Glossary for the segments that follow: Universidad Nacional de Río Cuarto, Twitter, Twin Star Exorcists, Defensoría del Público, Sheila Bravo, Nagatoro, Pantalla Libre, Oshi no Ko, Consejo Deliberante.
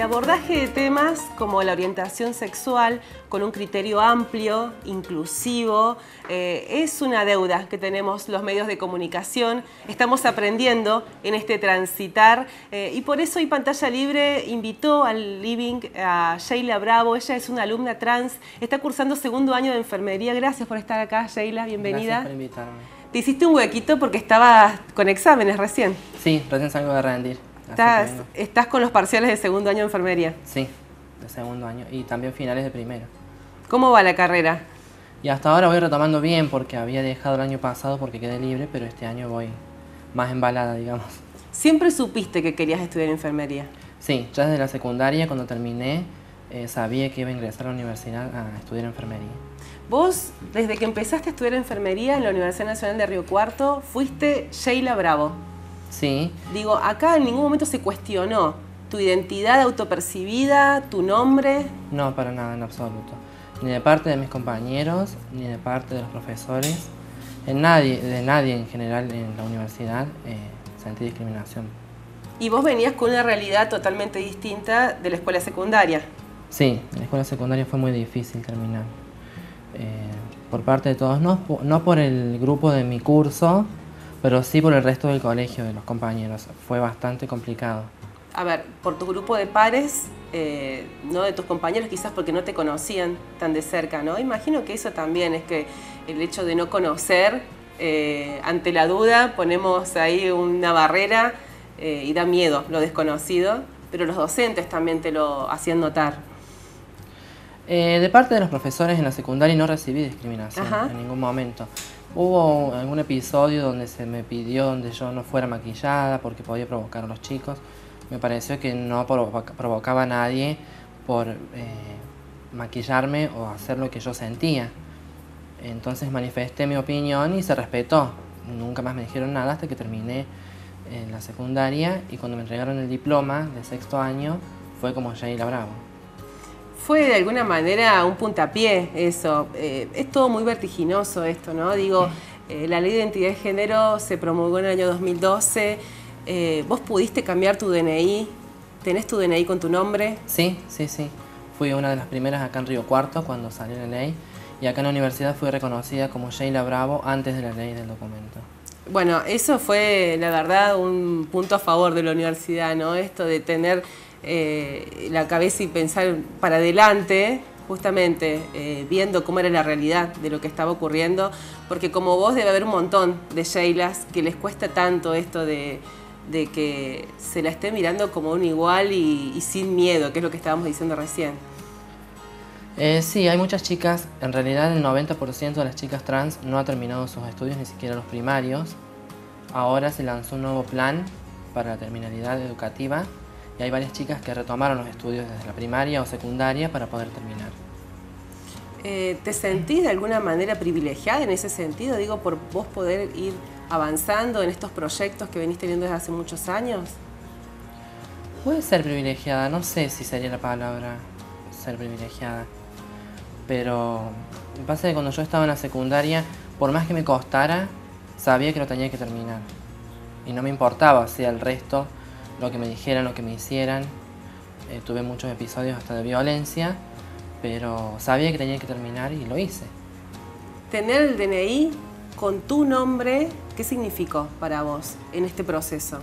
El abordaje de temas como la orientación sexual con un criterio amplio, inclusivo, es una deuda que tenemos los medios de comunicación. Estamos aprendiendo en este transitar y por eso hoy Pantalla Libre invitó al living a Sheila Bravo. Ella es una alumna trans, está cursando segundo año de enfermería. Gracias por estar acá, Sheila, bienvenida. Gracias por invitarme. Te hiciste un huequito porque estabas con exámenes recién. Sí, recién salgo de rendir. ¿Estás con los parciales de segundo año de enfermería? Sí, de segundo año y también finales de primero. ¿Cómo va la carrera? Y hasta ahora voy retomando bien porque había dejado el año pasado porque quedé libre, pero este año voy más embalada, digamos. ¿Siempre supiste que querías estudiar enfermería? Sí, ya desde la secundaria cuando terminé sabía que iba a ingresar a la universidad a estudiar enfermería. Vos, desde que empezaste a estudiar enfermería en la Universidad Nacional de Río Cuarto, fuiste Sheila Bravo. Sí. Digo, acá en ningún momento se cuestionó tu identidad autopercibida, tu nombre. No, para nada, en absoluto. Ni de parte de mis compañeros, ni de parte de los profesores. De nadie en general en la universidad sentí discriminación. Y vos venías con una realidad totalmente distinta de la escuela secundaria. Sí, en la escuela secundaria fue muy difícil terminar. Por parte de todos, no por el grupo de mi curso, pero sí por el resto del colegio, de los compañeros. Fue bastante complicado. A ver, por tu grupo de pares, no de tus compañeros, quizás porque no te conocían tan de cerca, ¿no? Imagino que eso también es que el hecho de no conocer, ante la duda, ponemos ahí una barrera y da miedo lo desconocido, pero los docentes también te lo hacían notar. De parte de los profesores en la secundaria no recibí discriminación. Ajá. En ningún momento. Hubo algún episodio donde se me pidió donde yo no fuera maquillada porque podía provocar a los chicos. Me pareció que no provocaba a nadie por maquillarme o hacer lo que yo sentía. Entonces manifesté mi opinión y se respetó. Nunca más me dijeron nada hasta que terminé en la secundaria y cuando me entregaron el diploma de sexto año fue como Sheila Bravo. Fue de alguna manera un puntapié eso. Es todo muy vertiginoso esto, ¿no? Digo, la ley de identidad de género se promulgó en el año 2012. ¿Vos pudiste cambiar tu DNI? ¿Tenés tu DNI con tu nombre? Sí, sí, sí. Fui una de las primeras acá en Río Cuarto cuando salió la ley. Y acá en la universidad fui reconocida como Sheila Bravo antes de la ley del documento. Bueno, eso fue, la verdad, un punto a favor de la universidad, ¿no? Esto de tener la cabeza y pensar para adelante, justamente viendo cómo era la realidad de lo que estaba ocurriendo, porque como vos debe haber un montón de Sheilas que les cuesta tanto esto de que se la esté mirando como un igual y sin miedo, que es lo que estábamos diciendo recién. Sí, hay muchas chicas, en realidad el 90% de las chicas trans no ha terminado sus estudios, ni siquiera los primarios. Ahora se lanzó un nuevo plan para la terminalidad educativa. Y hay varias chicas que retomaron los estudios desde la primaria o secundaria para poder terminar. ¿Te sentís de alguna manera privilegiada en ese sentido? Digo, por vos poder ir avanzando en estos proyectos que venís teniendo desde hace muchos años. Puede ser privilegiada, no sé si sería la palabra ser privilegiada. Pero me pasa que cuando yo estaba en la secundaria, por más que me costara, sabía que lo tenía que terminar. Y no me importaba si el resto, lo que me dijeran, lo que me hicieran. Tuve muchos episodios hasta de violencia, pero sabía que tenía que terminar y lo hice. Tener el DNI con tu nombre, ¿qué significó para vos en este proceso?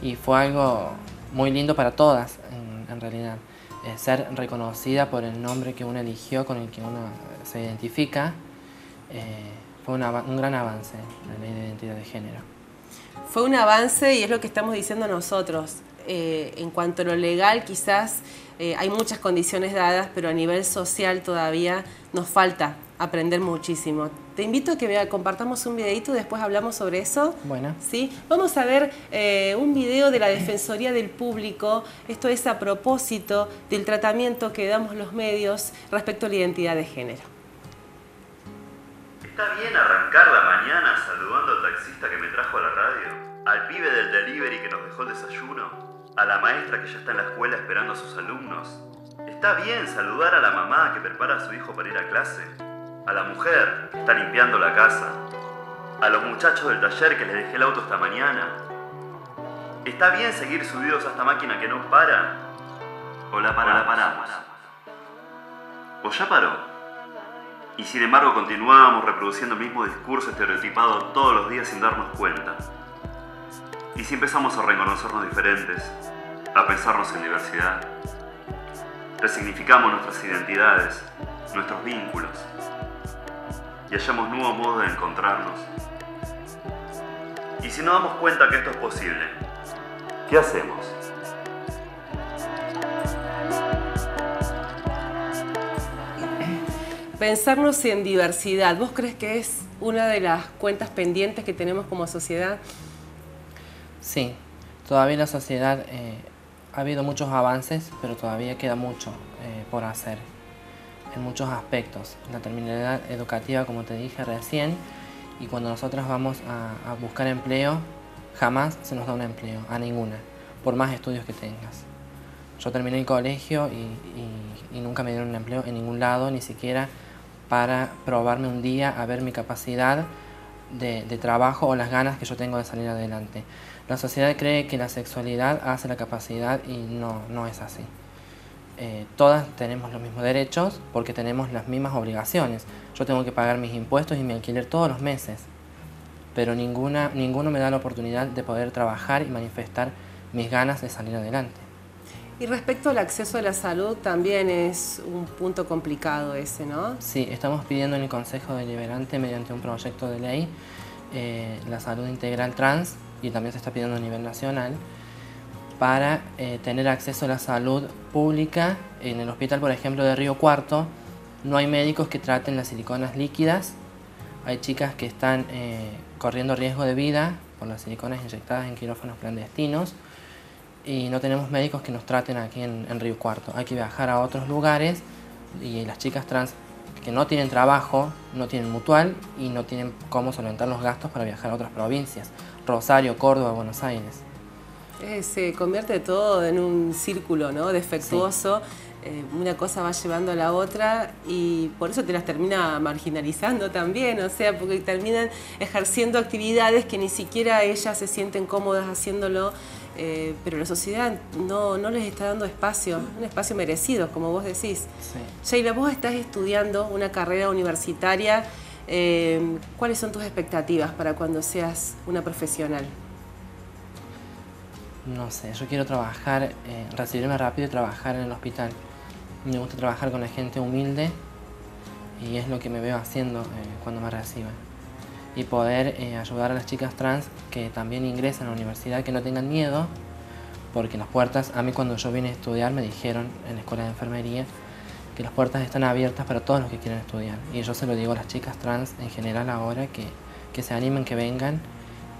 Y fue algo muy lindo para todas, en realidad. Ser reconocida por el nombre que uno eligió, con el que uno se identifica, fue un gran avance en la ley de identidad de género. Fue un avance y es lo que estamos diciendo nosotros. En cuanto a lo legal, quizás hay muchas condiciones dadas, pero a nivel social todavía nos falta aprender muchísimo. Te invito a que compartamos un videito y después hablamos sobre eso. Bueno. ¿Sí? Vamos a ver un video de la Defensoría del Público. Esto es a propósito del tratamiento que damos los medios respecto a la identidad de género. ¿Está bien arrancar la mañana saludando al taxista que me trajo a la radio? ¿Al pibe del delivery que nos dejó el desayuno? ¿A la maestra que ya está en la escuela esperando a sus alumnos? ¿Está bien saludar a la mamá que prepara a su hijo para ir a clase? ¿A la mujer que está limpiando la casa? ¿A los muchachos del taller que les dejé el auto esta mañana? ¿Está bien seguir subidos a esta máquina que no para? o la paramos. O ya paró. Y sin embargo continuamos reproduciendo el mismo discurso estereotipado todos los días sin darnos cuenta. Y si empezamos a reconocernos diferentes, a pensarnos en diversidad, resignificamos nuestras identidades, nuestros vínculos, y hallamos nuevos modos de encontrarnos. Y si no damos cuenta que esto es posible, ¿qué hacemos? Pensarnos en diversidad, ¿vos crees que es una de las cuentas pendientes que tenemos como sociedad? Sí, todavía en la sociedad ha habido muchos avances, pero todavía queda mucho por hacer en muchos aspectos. La terminalidad educativa, como te dije recién, y cuando nosotras vamos a buscar empleo, jamás se nos da un empleo, a ninguna, por más estudios que tengas. Yo terminé el colegio y nunca me dieron un empleo en ningún lado, ni siquiera para probarme un día a ver mi capacidad de trabajo o las ganas que yo tengo de salir adelante. La sociedad cree que la sexualidad hace la capacidad y no es así. Todas tenemos los mismos derechos porque tenemos las mismas obligaciones. Yo tengo que pagar mis impuestos y mi alquiler todos los meses, pero ninguno me da la oportunidad de poder trabajar y manifestar mis ganas de salir adelante. Y respecto al acceso a la salud, también es un punto complicado ese, ¿no? Sí, estamos pidiendo en el Consejo Deliberante, mediante un proyecto de ley, la salud integral trans, y también se está pidiendo a nivel nacional, para tener acceso a la salud pública. En el hospital, por ejemplo, de Río Cuarto, no hay médicos que traten las siliconas líquidas. Hay chicas que están corriendo riesgo de vida por las siliconas inyectadas en quirófanos clandestinos, y no tenemos médicos que nos traten aquí en Río Cuarto. Hay que viajar a otros lugares, y las chicas trans que no tienen trabajo, no tienen mutual y no tienen cómo solventar los gastos para viajar a otras provincias, Rosario, Córdoba, Buenos Aires. Se convierte todo en un círculo, ¿no?, defectuoso. Sí. Una cosa va llevando a la otra y por eso te las termina marginalizando también, o sea, porque terminan ejerciendo actividades que ni siquiera ellas se sienten cómodas haciéndolo, pero la sociedad no les está dando espacio, un espacio merecido, como vos decís. Sí. Sheila, vos estás estudiando una carrera universitaria. ¿Cuáles son tus expectativas para cuando seas una profesional? No sé, yo quiero trabajar, recibirme rápido y trabajar en el hospital. Me gusta trabajar con la gente humilde y es lo que me veo haciendo cuando me reciba. Y poder ayudar a las chicas trans que también ingresan a la universidad, que no tengan miedo, porque las puertas, a mí cuando yo vine a estudiar me dijeron en la escuela de enfermería que las puertas están abiertas para todos los que quieren estudiar. Y yo se lo digo a las chicas trans en general ahora, que se animen, que vengan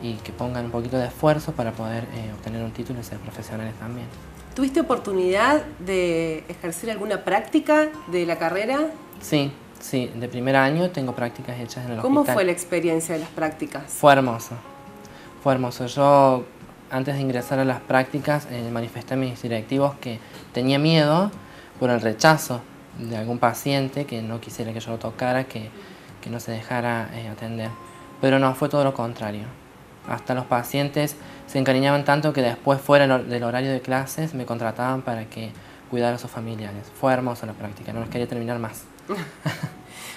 y que pongan un poquito de esfuerzo para poder obtener un título y ser profesionales también. ¿Tuviste oportunidad de ejercer alguna práctica de la carrera? Sí, de primer año tengo prácticas hechas en el hospital. ¿Cómo fue la experiencia de las prácticas? Fue hermoso. Yo, antes de ingresar a las prácticas, manifesté a mis directivos que tenía miedo por el rechazo de algún paciente, que no quisiera que yo lo tocara, que no se dejara atender. Pero no, fue todo lo contrario. Hasta los pacientes se encariñaban tanto que después, fuera del horario de clases, me contrataban para que cuidara a sus familiares. Fue hermosa la práctica, no los quería terminar más.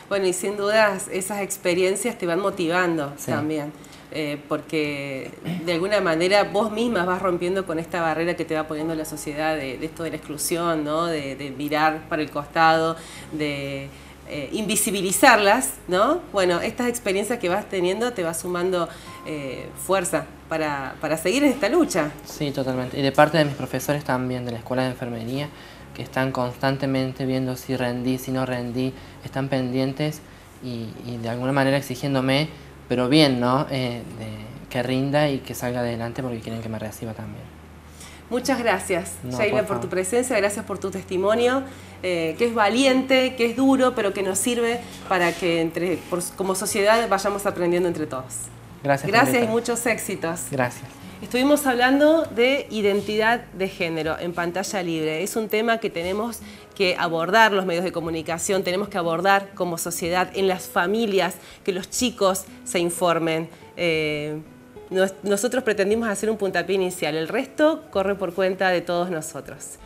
Bueno, y sin dudas esas experiencias te van motivando también, porque de alguna manera vos misma vas rompiendo con esta barrera que te va poniendo la sociedad de esto de la exclusión, ¿no?, de mirar para el costado, de invisibilizarlas, ¿no? Bueno, estas experiencias que vas teniendo te va sumando fuerza para seguir en esta lucha. Sí, totalmente. Y de parte de mis profesores también, de la escuela de enfermería, que están constantemente viendo si rendí, si no rendí, están pendientes y de alguna manera exigiéndome, pero bien, ¿no?, que rinda y que salga adelante, porque quieren que me reciba también. Muchas gracias, Sheila, por tu presencia, gracias por tu testimonio, que es valiente, que es duro, pero que nos sirve para que como sociedad vayamos aprendiendo entre todos. Gracias y muchos éxitos. Gracias. Estuvimos hablando de identidad de género en Pantalla Libre. Es un tema que tenemos que abordar los medios de comunicación, tenemos que abordar como sociedad, en las familias, que los chicos se informen. Nosotros pretendimos hacer un puntapié inicial, el resto corre por cuenta de todos nosotros.